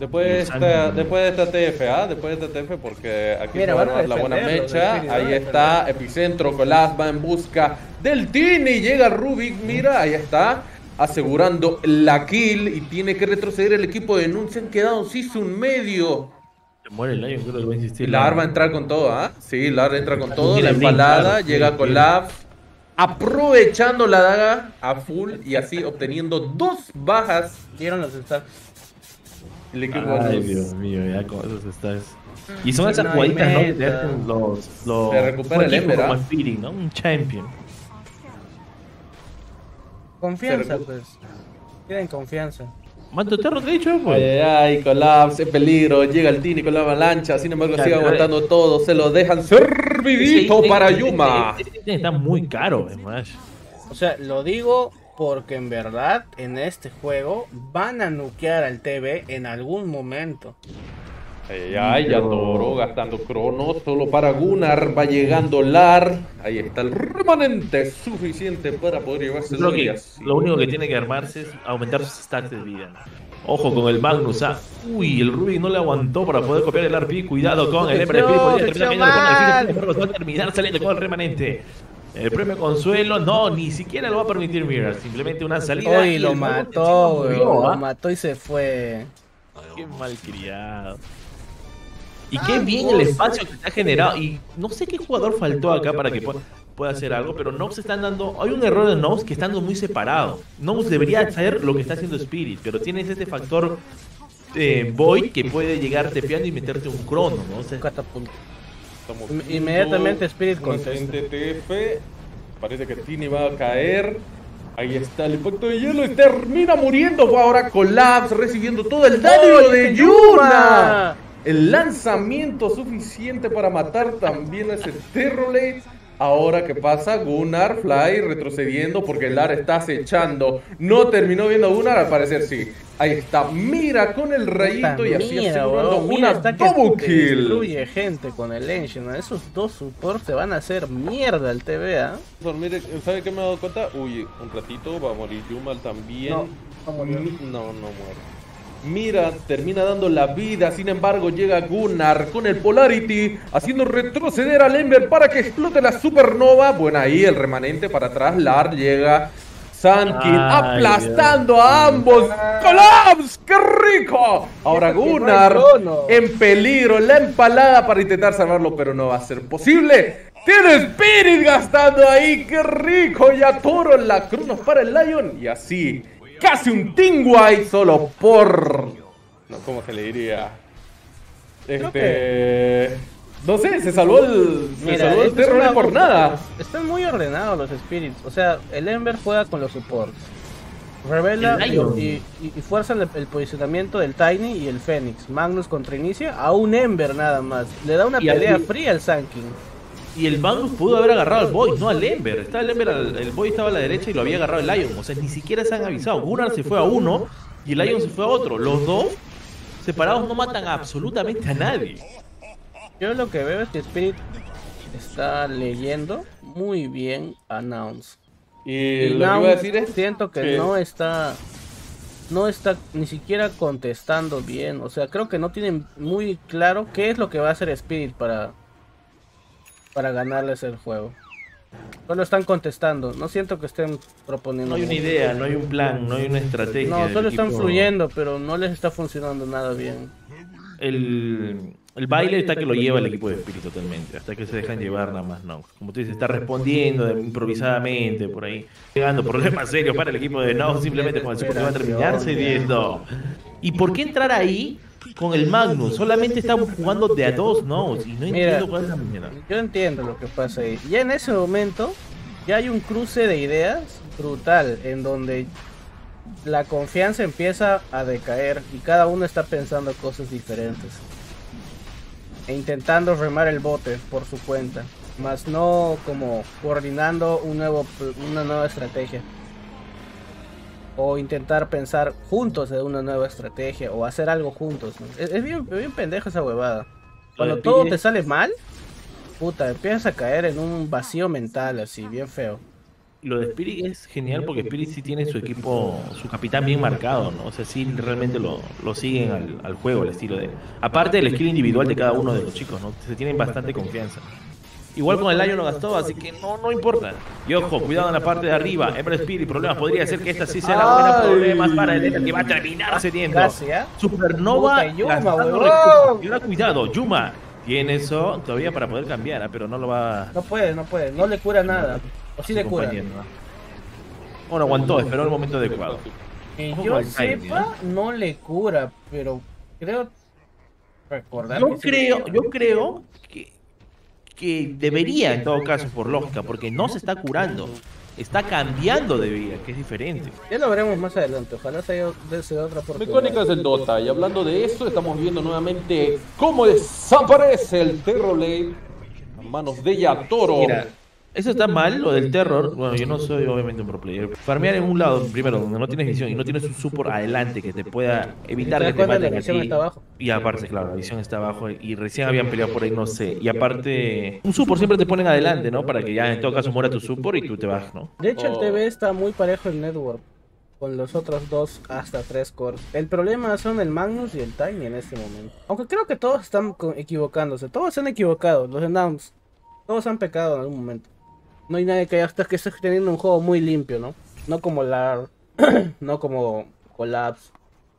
Después de esta TF, porque aquí se va a dar la buena mecha. Ahí está, Epicentro, Collab va en busca del Tini. Llega Rubik, mira, ahí está, asegurando la kill. Y tiene que retroceder el equipo de Nouns. Se han quedado sin un medio. Muere el Lion, creo que va a insistir. LAR va a entrar con todo, ¿ah? Sí, LAR entra con todo. La empalada, llega Collab, aprovechando la daga a full y así obteniendo 2 bajas. Dieron los stacks. El equipo ay, Dios mío, ya con esos stacks. Y son esas jugaditas, ¿no? Que hacen los se recupera el Ember, como el feeling, ¿no? Un champion. Confianza, pues. Tienen confianza. Mato Terro, te he dicho, pues. Ay, Collapse, en peligro. Llega el Tini con la avalancha. Sin embargo, sigue aguantando todo. Se lo dejan servidito para Yuma. Está muy caro, Smash. O sea, lo digo porque en verdad en este juego van a nukear al TV en algún momento. Ay, ya Toro gastando Kronos solo para Gunnar. Va llegando LAR. Ahí está el remanente suficiente para poder llevarse los días. Lo único que tiene que armarse es aumentar sus stats de vida. Ojo con el Magnus. Ah. Uy, el Rubik no le aguantó para poder copiar el RP. Cuidado con el Ember. Va a terminar saliendo con el remanente. El premio consuelo, no, ni siquiera lo va a permitir mirar. Simplemente una salida. Uy, lo mató, güey. Lo mató y se fue. Qué malcriado. Y qué bien el espacio que está generado. Y no sé qué jugador faltó acá para que pueda hacer algo, pero Nox están dando... Hay un error de Nox que están muy separado. Nox debería hacer lo que está haciendo Spirit, pero tienes este factor Void que puede llegar tepeando y meterte un crono, ¿no? O sea, inmediatamente Spirit contesta. Parece que Tini va a caer. Ahí está el impacto de hielo y termina muriendo. Fue ahora Collapse recibiendo todo el daño de Yuna. El lanzamiento suficiente para matar también a ese Terrorblade. Ahora, ¿qué pasa? Gunnar, Fly retrocediendo porque LAR está acechando. No terminó viendo a Gunnar, al parecer sí. Ahí está, mira con el rayito y así asegurando una double kill. Incluye gente con el engine. Esos 2 supports se van a hacer mierda al TVA. Mire, ¿sabe qué me he dado cuenta? Uy, un ratito va a morir Yumal también. No muere. Mira, termina dando la vida. Sin embargo, llega Gunnar con el Polarity, haciendo retroceder al Ember para que explote la Supernova. Bueno, ahí el remanente para atrás. LAR llega. Sun King aplastando a ambos. ¡Collapse! ¡Qué rico! Ahora Gunnar en peligro. La empalada para intentar salvarlo, pero no va a ser posible. Tiene Spirit gastando ahí. ¡Qué rico! Ya Toro en la Kronos para el Lion. Y así... Casi un Tingway solo por... No, ¿cómo se le diría? No sé, se salvó el... se salvó el Terrorblade por nada. Están muy ordenados los Spirits. O sea, el Ember juega con los supports. Revela y fuerza el posicionamiento del Tiny y el Fénix. Magnus contrainicia a un Ember nada más. Le da una pelea fría al Sun King. Y el Magnus pudo haber agarrado al Boy, no al Ember. Estaba el Ember, el Boy estaba a la derecha y lo había agarrado el Lion. O sea, ni siquiera se han avisado. Gunnar se fue a uno y el Lion se fue a otro. Los dos separados no matan absolutamente a nadie. Yo lo que veo es que Spirit está leyendo muy bien a Nouns. Y lo Nouns, que iba a decir es... Siento que no está ni siquiera contestando bien. O sea, creo que no tienen muy claro qué es lo que va a hacer Spirit para ganarles el juego. No lo están contestando. No siento que estén proponiendo. No hay una idea, no hay un plan, no hay una estrategia. No, solo están fluyendo, pero no les está funcionando nada bien. El baile está que lo lleva el equipo de Spirit totalmente. Hasta que se dejan llevar nada más, no. Como tú dices, está respondiendo improvisadamente por ahí. Llegando problemas serios para el equipo de No. Simplemente con el Super va a terminar cediendo. ¿Y por qué entrar ahí? Con el Magnus, solamente estamos jugando de a 2 Nouns y no entiendo cuál es la manera. Yo entiendo lo que pasa ahí. Ya en ese momento, ya hay un cruce de ideas brutal en donde la confianza empieza a decaer y cada uno está pensando cosas diferentes. E intentando remar el bote por su cuenta, más no como coordinando una nueva estrategia. O intentar pensar juntos de una nueva estrategia o hacer algo juntos, ¿no? Es bien pendeja esa huevada. Cuando todo te sale mal, puta, empiezas a caer en un vacío mental así, bien feo. Lo de Spirit es genial porque Spirit sí tiene su equipo, su capitán bien marcado, ¿no? O sea, sí realmente lo siguen al juego, el estilo de... Aparte del skill individual de cada uno de los chicos, ¿no? Se tienen bastante confianza. Igual con el Lion no gastó, así que no importa. Y ojo, cuidado en la parte de arriba. Ember Spirit, problemas. Podría ser que esta sí sea la buena. Problemas para el que va a terminar cediendo. Supernova gastando. Cuidado, Yuma tiene eso todavía para poder cambiar, pero no lo va... No puede, no le cura nada. O sí le cura. Bueno, aguantó, esperó el momento adecuado. Que yo sepa, no le cura, pero creo... Yo creo que debería, en todo caso, por lógica, porque no se está curando, está cambiando de vida, que es diferente. Ya lo veremos más adelante, ojalá se dé otra oportunidad. Mecánicas del Dota, y hablando de eso, estamos viendo nuevamente cómo desaparece el Terrorblade a manos de Yatoro. Mira, eso está mal, lo del Terror. Bueno, yo no soy obviamente un pro player. Farmear en un lado, primero, donde no tienes visión y no tienes un support adelante que te pueda evitar que te maten. Y aparte, claro, la visión está abajo y recién habían peleado por ahí, no sé. Y aparte, un support siempre te ponen adelante, ¿no? Para que ya en todo caso muera tu support y tú te vas, ¿no? De hecho, el TV está muy parejo el network con los otros dos hasta tres cores. El problema son el Magnus y el Tiny en este momento. Aunque creo que todos están equivocándose. Todos se han equivocado, los de Nouns. Todos han pecado en algún momento. No hay nadie que haya, hasta que estés teniendo un juego muy limpio, ¿no? No como LAR, no como Collapse.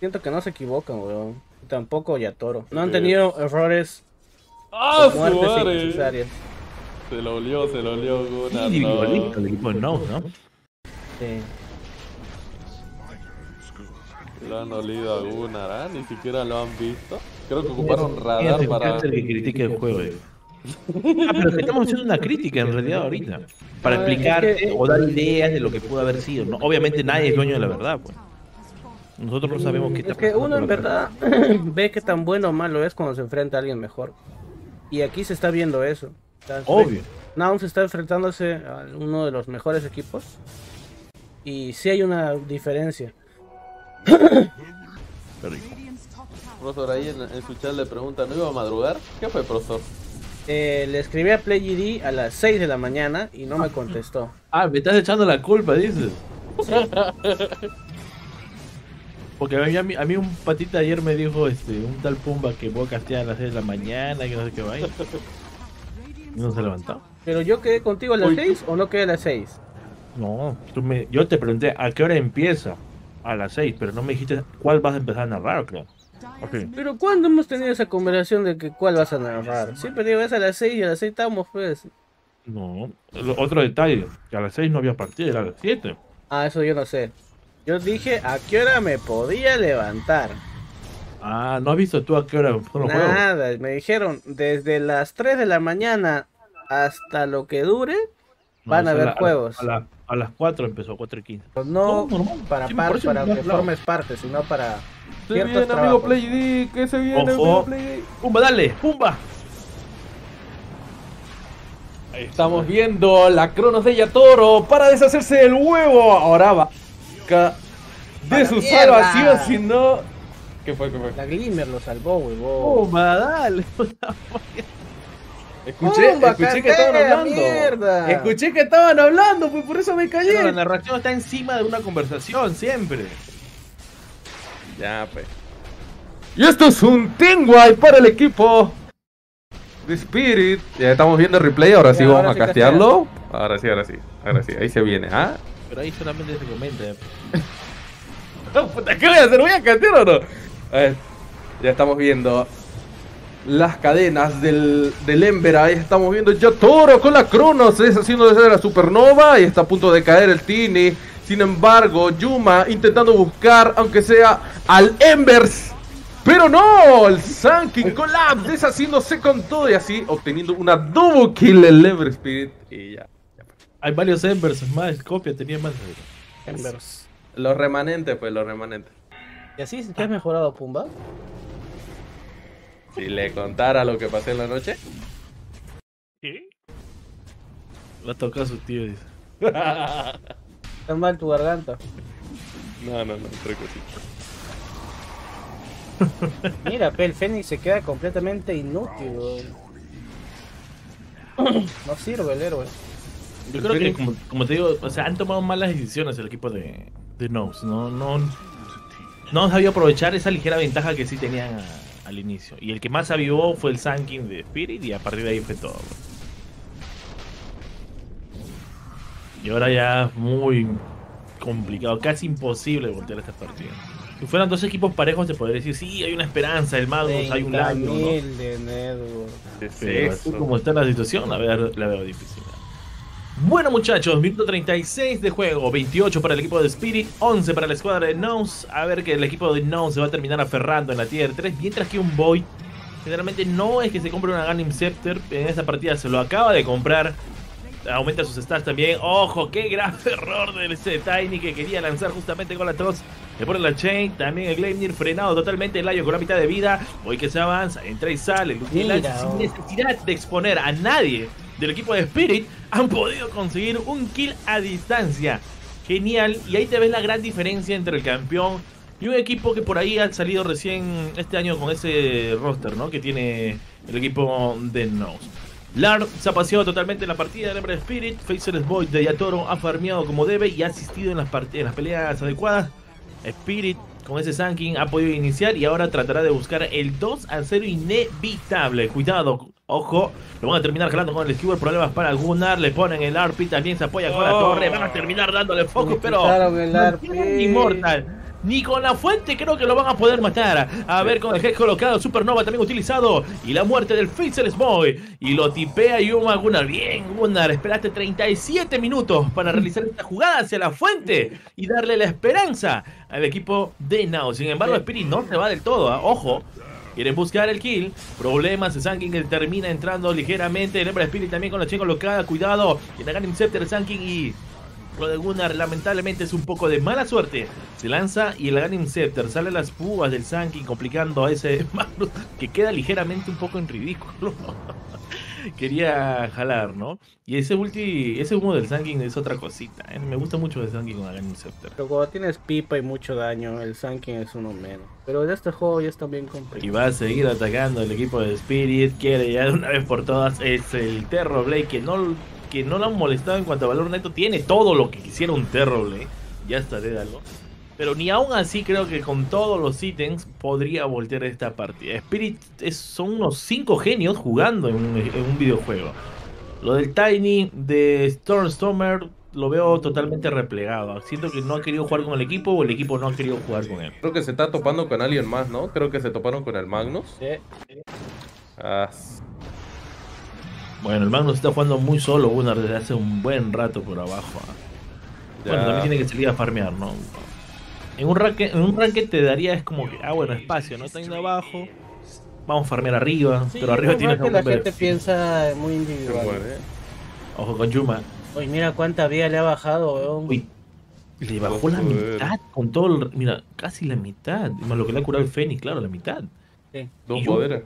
Siento que no se equivocan, weón. Tampoco Yatoro. No han tenido errores. ¡Ah, muertes innecesarias! Se lo olió Gunnar. Sí, igualito, el equipo de Nox, ¿no? Sí. Lo han olido a Gunnar, ¿eh? Ni siquiera lo han visto. Creo que ocuparon radar para... Es el que critique el juego, ¿eh? Pero que estamos haciendo una crítica en realidad ahorita para explicarte o dar ideas de lo que pudo haber sido, ¿no? Obviamente nadie es dueño de la verdad, pues. Nosotros no sabemos qué está pasando. Es que uno en verdad ve que tan bueno o malo es cuando se enfrenta a alguien mejor. Y aquí se está viendo eso. Obvio. Nouns está enfrentándose a uno de los mejores equipos. Y sí hay una diferencia. Qué rico. Profesor, ahí en su chat le pregunta, ¿no iba a madrugar? ¿Qué fue, profesor? Le escribí a PlayGD a las 6 de la mañana y no me contestó. Ah, me estás echando la culpa, dices. Sí. Porque a mí un patita ayer me dijo, un tal Pumba que voy a castear a las 6 de la mañana, que no sé qué va. Y no se levantó. ¿Pero yo quedé contigo a las 6 o no quedé a las 6? No, yo te pregunté a qué hora empieza a las 6, pero no me dijiste cuál vas a empezar a narrar, creo. Okay. Pero ¿cuándo hemos tenido esa conversación de que cuál vas a narrar? Siempre digo, es a las 6 y a las 6 estamos, pues. No, otro detalle, que a las 6 no había partido, era a las 7. Ah, eso yo no sé. Yo dije a qué hora me podía levantar. Ah, ¿no has visto tú a qué hora los juegos? Nada, me dijeron desde las 3 de la mañana hasta lo que dure, van a haber juegos. A las 4 empezó, 4:15. No, para que formes parte, sino para... Se viene, amigo PlayD, que se viene, amigo PlayD. Pumba, dale, Pumba. Ahí estamos viendo la Kronos de Yatoro para deshacerse del huevo. Ahora va de su salvación, si no... ¿Qué fue? La Glimmer lo salvó, huevón. Pumba, dale. Escuché que estaban hablando. Mierda. Escuché que estaban hablando, pues por eso me callé. Pero la narración está encima de una conversación siempre. Ya, pues. Y esto es un teamwipe para el equipo de Spirit. Ya estamos viendo el replay, ahora sí vamos a castearlo. Ahora sí, ahí se viene, ¿ah? Pero ahí solamente se comenta. No, puta, ¿qué voy a hacer? ¿Voy a castear o no? A ver, ya estamos viendo las cadenas del Ember. Ahí estamos viendo Yatoro con la Kronos, haciendo de la Supernova y está a punto de caer el Tini. Sin embargo, Yuma intentando buscar, aunque sea al Embers, pero no, el Sun King Collab deshaciéndose con todo y así obteniendo una double kill el Ember Spirit y ya. Hay varios Embers más, copia, tenía más Embers. Los remanentes. ¿Y así te has mejorado, Pumba? Si le contara lo que pasé en la noche. ¿Qué? Va a tocar a su tío, dice. Está mal tu garganta. No, tres cositas. Mira, el Fénix se queda completamente inútil, bro. No sirve el héroe. Yo creo que, como te digo, o sea, han tomado malas decisiones el equipo de Nouns. No han sabido aprovechar esa ligera ventaja que sí tenían al inicio. Y el que más avivó fue el Sun King de Spirit, y a partir de ahí fue todo. Y ahora ya es muy complicado, casi imposible voltear esta partida. Si fueran dos equipos parejos, te podría decir, sí, hay una esperanza, el Magnus, hay un Lion, ¿no? Pero así como está la situación, a ver, la veo difícil. Bueno, muchachos, minuto 36 de juego, 28 para el equipo de Spirit, 11 para la escuadra de Nouns. A ver, que el equipo de Nouns se va a terminar aferrando en la tier 3, mientras que un Boy generalmente no es que se compre un Aghanim Scepter. En esta partida se lo acaba de comprar, aumenta sus stats también. Ojo, qué grave error del Tini, que quería lanzar justamente con la tos. Le pone la chain, también el Gleipnir frenado totalmente, el Lion con la mitad de vida. Boy que se avanza, entra y sale, sin necesidad de exponer a nadie del equipo de Spirit, han podido conseguir un kill a distancia. Genial, y ahí te ves la gran diferencia entre el campeón y un equipo que por ahí ha salido recién este año con ese roster, ¿no?, que tiene el equipo de Nouns. LAR se ha paseado totalmente en la partida del Ember Spirit. Faceless Void de Yatoro ha farmeado como debe y ha asistido en las peleas adecuadas. Spirit con ese Sun King ha podido iniciar y ahora tratará de buscar el 2-0 inevitable. Cuidado, ojo, lo van a terminar jalando con el Skewer. Problemas para Gunnar, le ponen el ARP, también se apoya con la torre. Van a terminar dándole focus, pero no tienen inmortal. Ni con la fuente creo que lo van a poder matar. A ver, con el head colocado, Supernova también utilizado. Y la muerte del Faceless Boy. Y lo tipea Yuma. Gunnar, bien Gunnar, esperaste 37 minutos para realizar esta jugada hacia la fuente y darle la esperanza al equipo de Now. Sin embargo, Spirit no se va del todo, ¿eh? Ojo, quieren buscar el kill. Problemas, el Sun King que termina entrando ligeramente. El Ember Spirit también con la chain colocada, cuidado. Y la Aghanim Scepter, el Sun King y... lo de Gunnar lamentablemente es un poco de mala suerte. Se lanza y el Aghanim Scepter sale a las púas del Sun King, complicando a ese Magnus, que queda ligeramente un poco en ridículo. Quería jalar, ¿no? Y ese ulti, ese humo del Sun King es otra cosita, ¿eh? Me gusta mucho el Sun King con Aghanim Scepter. Pero cuando tienes pipa y mucho daño, el Sun King es uno menos. Pero ya este juego ya está bien complicado. Y va a seguir atacando el equipo de Spirit. Quiere ya de una vez por todas. Es el Terrorblade que no lo han molestado en cuanto a valor neto. Tiene todo lo que quisiera un Terrorblade, ya está, dédalo. Pero ni aún así creo que con todos los ítems podría voltear esta partida. Spirit son unos 5 genios jugando en un videojuego. Lo del Tiny de Stormstormer lo veo totalmente replegado. Siento que no ha querido jugar con el equipo, o el equipo no ha querido jugar con él. Creo que se está topando con alguien más, ¿no? Creo que se toparon con el Magnus. Sí. Ah. Bueno, el Magnus está jugando muy solo, Gunnar, desde hace un buen rato por abajo. Bueno, también tiene que salir a farmear, ¿no? En un racket te daría, es como que, bueno, espacio, ¿no? Está yendo abajo, vamos a farmear arriba, sí, pero arriba tiene que la gente piensa muy individual. Bueno, ojo con Yuma. Uy, mira cuánta vida le ha bajado, weón. Uy, le bajó la mitad con todo el... Mira, casi la mitad, más lo que le ha curado el Fénix, claro, la mitad. Sí. Dos poderes.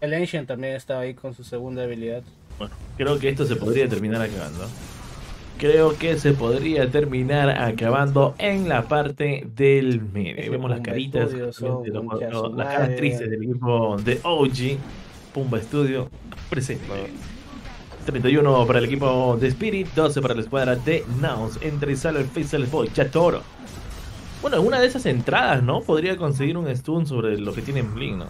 El Ancient también estaba ahí con su segunda habilidad. Bueno, creo que esto se podría terminar acabando. Creo que se podría terminar acabando en la parte del medio. Ahí vemos las caritas, las caras tristes del equipo de OG. Pumba Studio presente. 31 para el equipo de Spirit, 12 para la escuadra de Nouns. Entre y sale el Faceless Boy, Yatoro. Bueno, en una de esas entradas, ¿no? Podría conseguir un stun sobre lo que tiene en Blink, ¿no?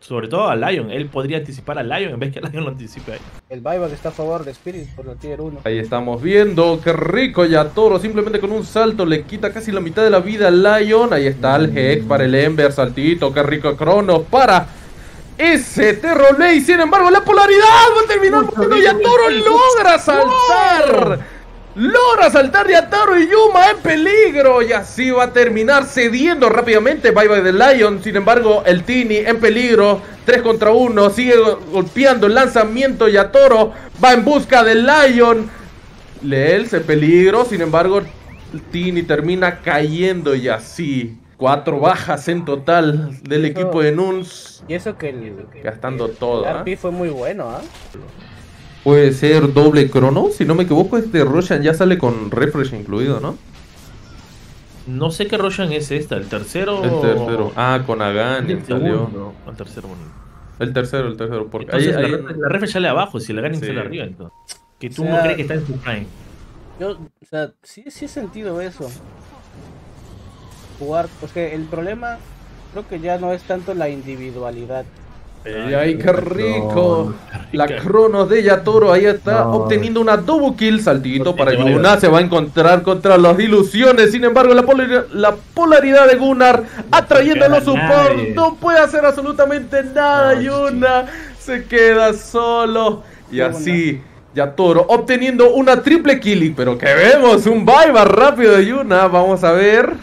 Sobre todo a Lion, él podría anticipar a Lion en vez que a Lion lo anticipe. El buyback está a favor de Spirit por la tier 1. Ahí estamos viendo, qué rico Yatoro. Simplemente con un salto le quita casi la mitad de la vida al Lion. Ahí está el Hex para el Ember, saltito, qué rico Kronos para ese Terrorblade. Sin embargo, la polaridad va a terminar porque Yatoro logra saltar. Logra saltar Yatoro y Yuma en peligro. Y así va a terminar cediendo rápidamente. Bye bye de Lion. Sin embargo, el Tini en peligro. 3 contra 1. Sigue golpeando el lanzamiento. Yatoro va en busca del Lion. Leel se peligro. Sin embargo, el Tini termina cayendo. Y así 4 bajas en total del equipo de Nouns. Y eso que gastando todo. El RP fue muy bueno, ¿eh? Puede ser doble Kronos, si no me equivoco. Este Roshan ya sale con Refresh incluido, ¿no? No sé qué Roshan es esta, el tercero. El tercero, con Aghanim salió. El tercero, bueno. El tercero, porque entonces, ahí... la Refresh sale abajo, si el Aghanim sale arriba, entonces. Que tú no crees que está en tu prime. Yo, o sea, sí he sentido eso. Jugar, pues que el problema creo que ya no es tanto la individualidad. ¡Ay, qué rico! La Kronos de Yatoro ahí está obteniendo una double kill. Saltito para Yuna, se va a encontrar contra las ilusiones. Sin embargo, la polaridad de Gunnar atrayéndolo a su support. No puede hacer absolutamente nada. Yuna se queda solo. Y así Yatoro obteniendo una triple killing. Pero que vemos, un Viper rápido de Yuna. Vamos a ver.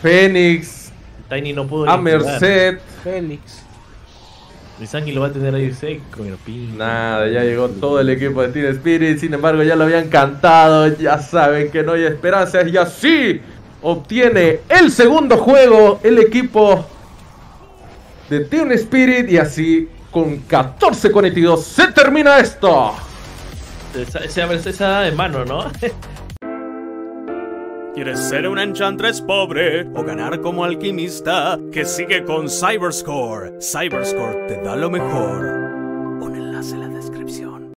Fénix. Tiny no pudo. A merced. Fénix. El Sangi lo va a tener ahí seco, pero pinche. Nada, ya llegó todo el equipo de Team Spirit. Sin embargo, ya lo habían cantado. Ya saben que no hay esperanzas. Y así obtiene el segundo juego el equipo de Team Spirit. Y así, con 14-42, se termina esto. Esa de mano, ¿no? ¿Quieres ser una enchantress pobre o ganar como alquimista? Que sigue con Cyberscore. Cyberscore te da lo mejor.